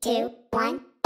3, 2, 1.